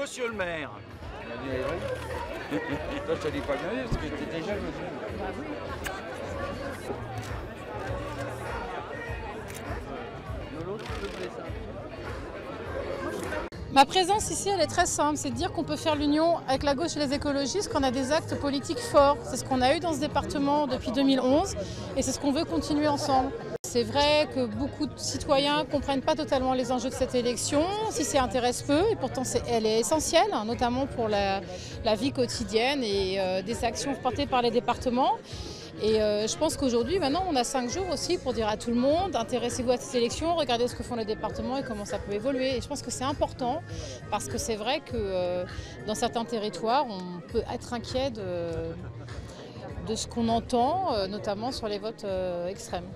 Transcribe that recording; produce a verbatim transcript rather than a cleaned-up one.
Monsieur le maire. Toi, je te dis pas bien, parce que tu étais jeune, monsieur. Ma présence ici, elle est très simple, c'est de dire qu'on peut faire l'union avec la gauche et les écologistes, qu'on a des actes politiques forts. C'est ce qu'on a eu dans ce département depuis deux mille onze et c'est ce qu'on veut continuer ensemble. C'est vrai que beaucoup de citoyens ne comprennent pas totalement les enjeux de cette élection, si ça intéresse peu, et pourtant c'est, elle est essentielle, notamment pour la, la vie quotidienne et euh, des actions portées par les départements. Et euh, je pense qu'aujourd'hui, maintenant, on a cinq jours aussi pour dire à tout le monde, intéressez-vous à cette élection, regardez ce que font les départements et comment ça peut évoluer. Et je pense que c'est important parce que c'est vrai que euh, dans certains territoires, on peut être inquiet de, de ce qu'on entend, euh, notamment sur les votes euh, extrêmes.